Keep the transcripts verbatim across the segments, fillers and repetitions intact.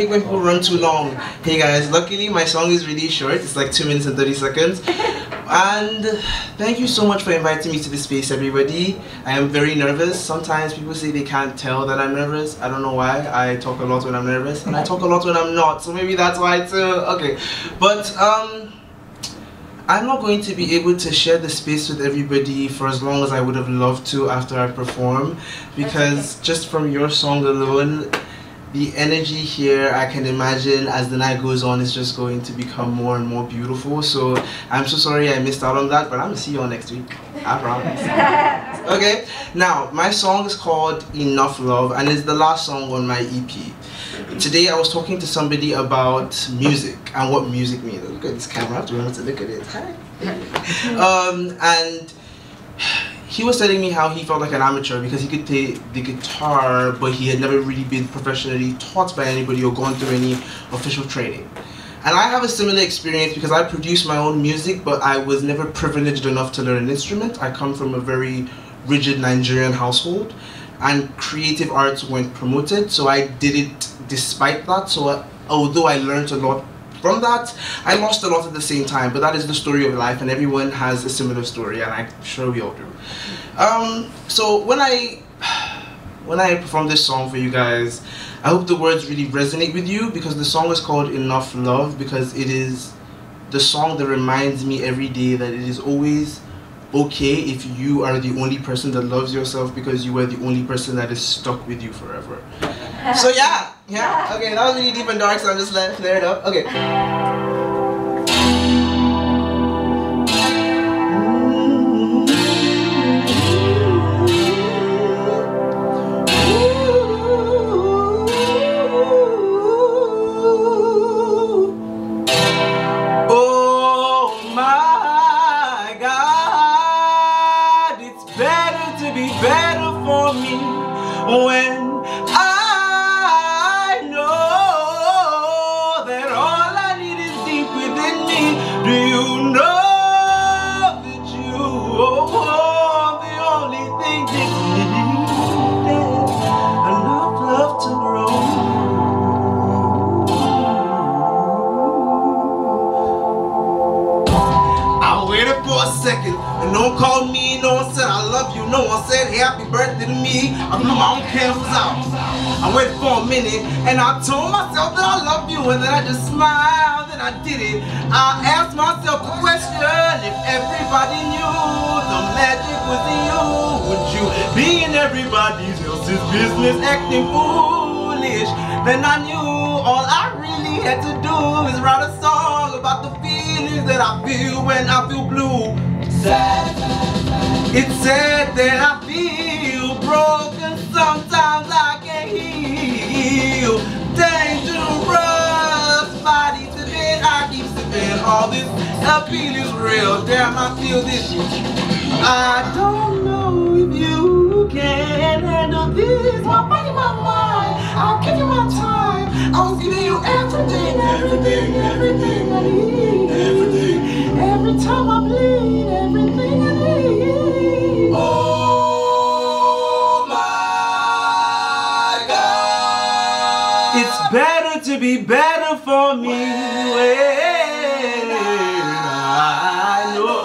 Penguin Pool run too long. Hey guys, luckily my song is really short. It's like two minutes and thirty seconds. And thank you so much for inviting me to this space, everybody. I am very nervous. Sometimes people say they can't tell that I'm nervous. I don't know why. I talk a lot when I'm nervous and I talk a lot when I'm not. So maybe that's why too. Okay. But um I'm not going to be able to share the space with everybody for as long as I would have loved to after I perform, because okay. just from your song alone, the energy here, I can imagine as the night goes on, it's just going to become more and more beautiful. So I'm so sorry I missed out on that, but I'm gonna see you all next week. I promise. Okay, now my song is called Enough Love and it's the last song on my E P. Today I was talking to somebody about music and what music means. Look at this camera, I have to remember to look at it. Hi. Um, and he was telling me how he felt like an amateur because he could play the guitar, but he had never really been professionally taught by anybody or gone through any official training. And I have a similar experience because I produce my own music, but I was never privileged enough to learn an instrument. I come from a very rigid Nigerian household, and creative arts weren't promoted, so I did it despite that. So I, although I learned a lot from that, I lost a lot at the same time, but that is the story of life and everyone has a similar story, and I'm sure we all do. Um, so when I when I perform this song for you guys, I hope the words really resonate with you, because the song is called Enough Love because it is the song that reminds me every day that it is always okay if you are the only person that loves yourself, because you are the only person that is stuck with you forever. So yeah, yeah, okay, that was really deep and dark, so I'm just letting flare it up. Okay. Oh my God, it's better to be better for me when second, and don't call me, no one said I love you, no one said happy birthday to me. I blew my own candles out, I waited for a minute, and I told myself that I love you, and then I just smiled, and I did it. I asked myself the question, if everybody knew the magic was in you, would you be in everybody else's business acting foolish? Then I knew all I really had to do is write a song about the feelings that I feel when I feel blue. It's sad that I feel broken, sometimes I can heal. Dangerous body today, I keep sipping, all this appeal is real, damn I feel this shit. I don't know if you can handle this, my body, my mind, I'll give you my time. I was giving you everything, everything, everything I need, everything, every time I bleed, everything I need. Oh my God, it's better to be better for me when I know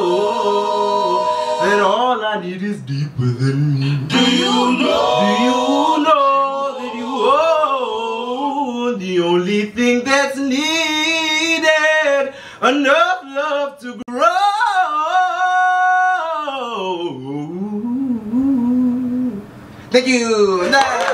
that all I need is deep within me. Do you know? Do you know that you own the only thing that's needed? Enough love to grow. Thank you.